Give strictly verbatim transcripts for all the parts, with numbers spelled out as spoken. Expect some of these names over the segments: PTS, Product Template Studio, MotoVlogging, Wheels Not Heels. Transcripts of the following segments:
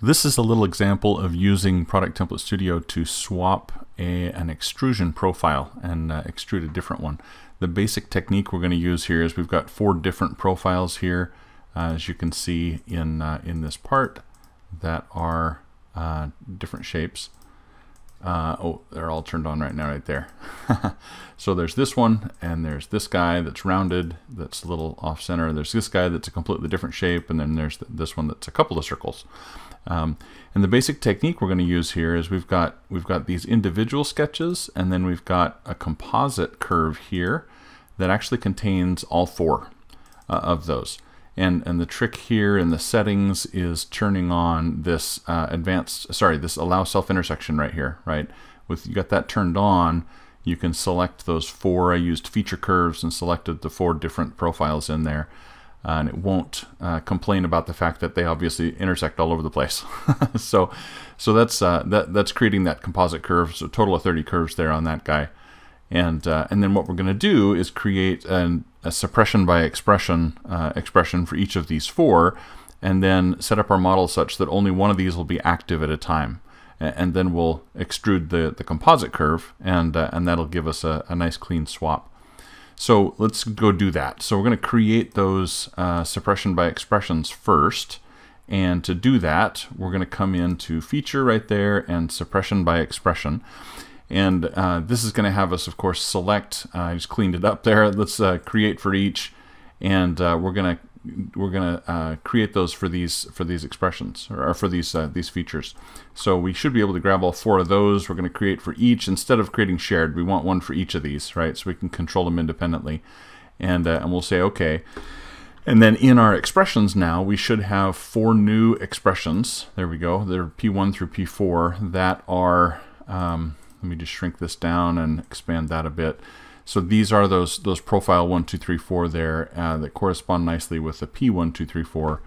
This is a little example of using Product Template Studio to swap a, an extrusion profile and uh, extrude a different one. The basic technique we're going to use here is we've got four different profiles here, uh, as you can see in, uh, in this part, that are uh, different shapes. Uh, oh, they're all turned on right now, right there. So there's this one, and there's this guy that's rounded, that's a little off center. There's this guy that's a completely different shape, and then there's th this one that's a couple of circles. Um, and the basic technique we're going to use here is we've got we've got these individual sketches, and then we've got a composite curve here that actually contains all four uh, of those. And, and the trick here in the settings is turning on this uh, advanced, sorry, this allow self-intersection right here, right? With you got that turned on, you can select those four. I used feature curves and selected the four different profiles in there. Uh, and it won't uh, complain about the fact that they obviously intersect all over the place. so so that's, uh, that, that's creating that composite curve. So a total of thirty curves there on that guy. And, uh, and then what we're going to do is create an, a suppression by expression uh, expression for each of these four, and then set up our model such that only one of these will be active at a time. And, and then we'll extrude the, the composite curve, and, uh, and that'll give us a, a nice clean swap. So let's go do that. So we're going to create those uh, suppression by expressions first. And to do that, we're going to come into Feature right there and Suppression by Expression. And uh, this is going to have us, of course, select. Uh, I just cleaned it up there. Let's uh, create for each, and uh, we're gonna we're gonna uh, create those for these for these expressions or for these uh, these features. So we should be able to grab all four of those. We're going to create for each instead of creating shared. We want one for each of these, right? So we can control them independently, and uh, and we'll say okay. And then in our expressions now, we should have four new expressions. There we go. They're P one through P four that are. Um, Let me just shrink this down and expand that a bit. So these are those those profile one two three four there uh, that correspond nicely with the P one two three four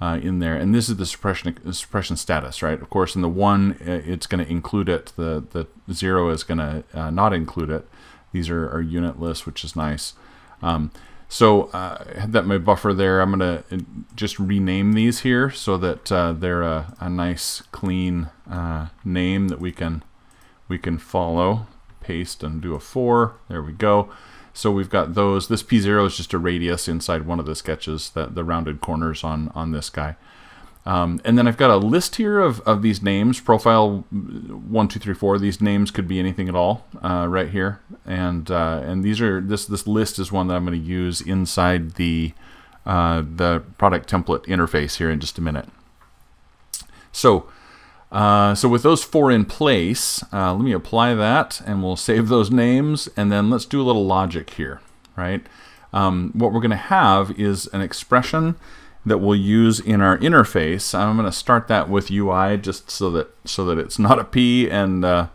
uh, in there. And this is the suppression suppression status, right? Of course, in the one it's going to include it. The the zero is going to uh, not include it. These are, are unitless, which is nice. Um, so uh, I had that in my buffer there. I'm going to just rename these here so that uh, they're a, a nice clean uh, name that we can. We can follow, paste, and do a four. There we go. So we've got those. This P zero is just a radius inside one of the sketches, the, the rounded corners on, on this guy. Um, and then I've got a list here of, of these names, profile one, two, three, four. These names could be anything at all uh, right here. And uh, and these are this this list is one that I'm going to use inside the uh, the product template interface here in just a minute. So. Uh, so with those four in place, uh, let me apply that, and we'll save those names, and then let's do a little logic here, right? Um, what we're going to have is an expression that we'll use in our interface. I'm going to start that with U I just so that so that it's not a P, and uh,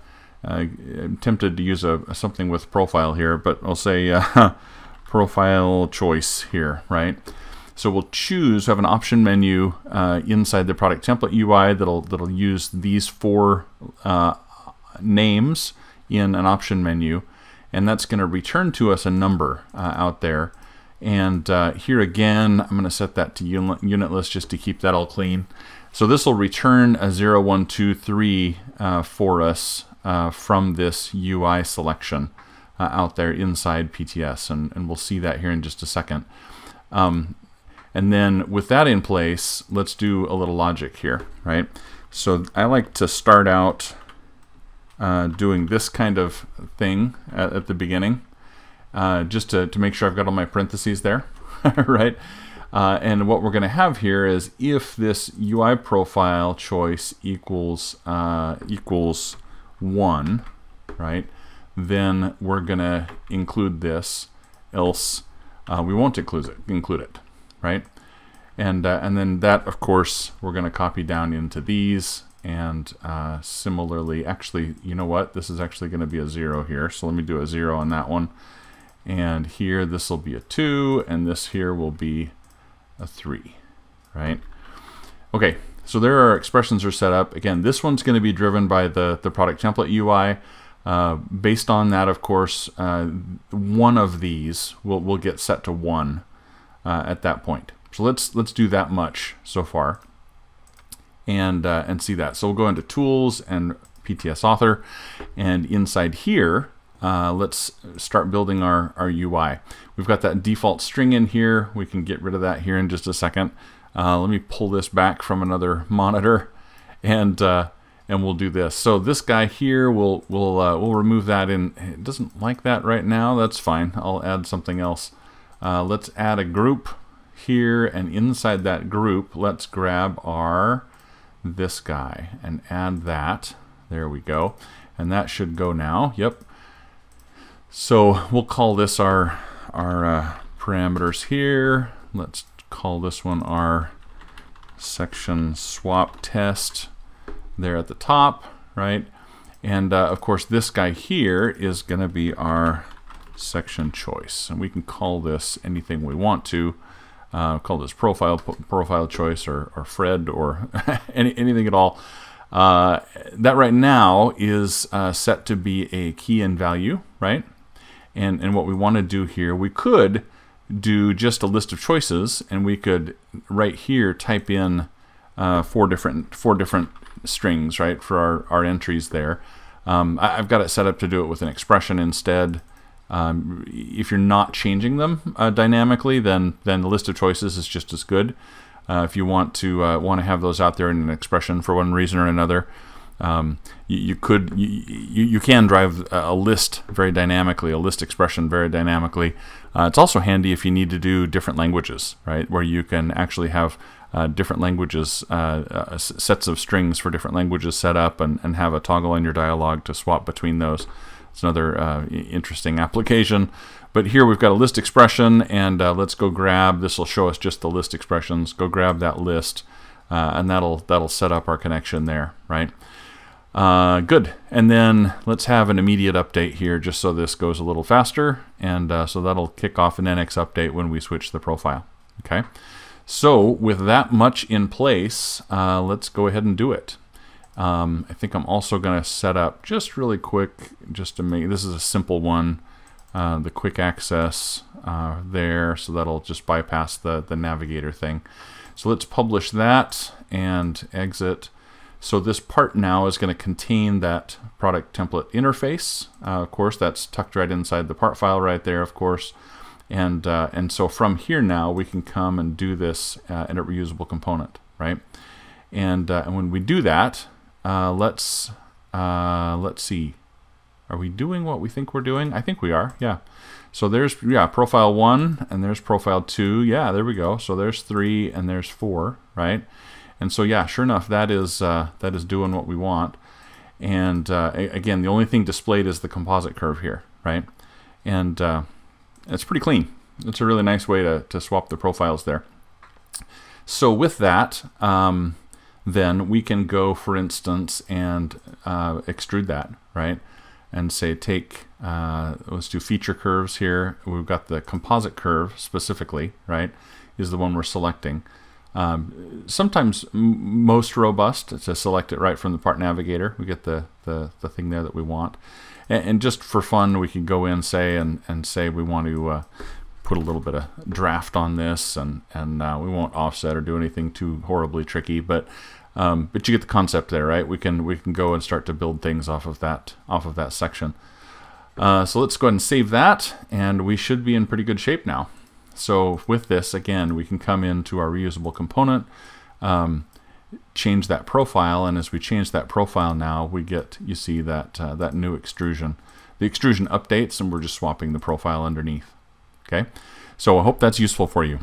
I'm tempted to use a something with profile here, but I'll say uh, profile choice here, right? So we'll choose, have an option menu uh, inside the product template U I that'll, that'll use these four uh, names in an option menu. And that's going to return to us a number uh, out there. And uh, here again, I'm going to set that to unit, unitless just to keep that all clean. So this will return a zero, one, two, three uh, for us uh, from this U I selection uh, out there inside P T S. And, and we'll see that here in just a second. Um, And then with that in place, let's do a little logic here, right? So I like to start out uh, doing this kind of thing at, at the beginning, uh, just to, to make sure I've got all my parentheses there, right? Uh, and what we're going to have here is if this U I profile choice equals, uh, equals one, right? Then we're going to include this, else uh, we won't include it. Include it. Right, and uh, and then that, of course, we're going to copy down into these, and uh, similarly, actually, you know what? This is actually going to be a zero here, so let me do a zero on that one, and here this will be a two, and this here will be a three, right? Okay, so there our expressions are set up. Again, this one's going to be driven by the the product template U I. Uh, based on that, of course, uh, one of these will will get set to one. Uh, at that point. So let's let's do that much so far. and uh, and see that. So we'll go into Tools and P T S Author, and inside here, uh, let's start building our, our U I. We've got that default string in here. We can get rid of that here in just a second. Uh, let me pull this back from another monitor, and uh, and we'll do this. So this guy here, we'll we'll uh, we'll remove that. In it doesn't like that right now. That's fine. I'll add something else. Uh, let's add a group here, and inside that group, let's grab our this guy and add that. There we go, and that should go now. Yep. So we'll call this our our uh, parameters here. Let's call this one our section swap test there at the top, right? And uh, of course this guy here is going to be our section choice, and we can call this anything we want to. Uh, call this profile profile choice or, or Fred or any, anything at all. Uh, that right now is uh, set to be a key in value, right? And and what we want to do here, we could do just a list of choices, and we could right here type in uh, four different four different strings, right, for our, our entries there. Um, I, I've got it set up to do it with an expression instead. Um, if you're not changing them uh, dynamically, then then the list of choices is just as good. Uh, if you want to uh, want to have those out there in an expression for one reason or another, um, you, you could you, you you can drive a list very dynamically, a list expression very dynamically. Uh, it's also handy if you need to do different languages, right, where you can actually have uh, different languages, uh, uh, sets of strings for different languages set up, and and have a toggle in your dialog to swap between those. It's another uh, interesting application. But here we've got a list expression, and uh, let's go grab, this will show us just the list expressions, go grab that list, uh, and that'll that'll set up our connection there, right? Uh, good, and then let's have an immediate update here just so this goes a little faster, and uh, so that'll kick off an N X update when we switch the profile, okay? So with that much in place, uh, let's go ahead and do it. Um, I think I'm also gonna set up just really quick, just to make, this is a simple one, Uh, the quick access uh, there, so that'll just bypass the, the navigator thing. So let's publish that and exit. So this part now is going to contain that product template interface. Uh, of course, that's tucked right inside the part file right there, of course. And, uh, and so from here now, we can come and do this uh, in a reusable component, right? And, uh, and when we do that, uh, let's, uh, let's see. Are we doing what we think we're doing? I think we are, yeah. So there's, yeah, profile one, and there's profile two. Yeah, there we go. So there's three, and there's four, right? And so, yeah, sure enough, that is, uh, that is doing what we want. And uh, again, the only thing displayed is the composite curve here, right? And uh, it's pretty clean. It's a really nice way to, to swap the profiles there. So with that, um, then we can go, for instance, and uh, extrude that, right? And say take, uh, let's do feature curves here. We've got the composite curve specifically, right, is the one we're selecting. Um, sometimes most robust to select it right from the part navigator. We get the, the, the thing there that we want. And, and just for fun, we can go in say and, and say we want to uh, put a little bit of draft on this, and, and uh, we won't offset or do anything too horribly tricky, but Um, but you get the concept there, right? We can we can go and start to build things off of that off of that section. Uh, so let's go ahead and save that, and we should be in pretty good shape now. So with this, again, we can come into our reusable component, um, change that profile, and as we change that profile now, we get, you see that uh, that new extrusion. The extrusion updates, and we're just swapping the profile underneath. Okay, so I hope that's useful for you.